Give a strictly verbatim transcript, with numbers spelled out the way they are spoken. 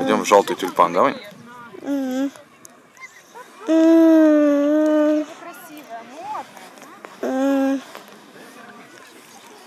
Идем в желтый тюльпан, давай. Красиво, модно.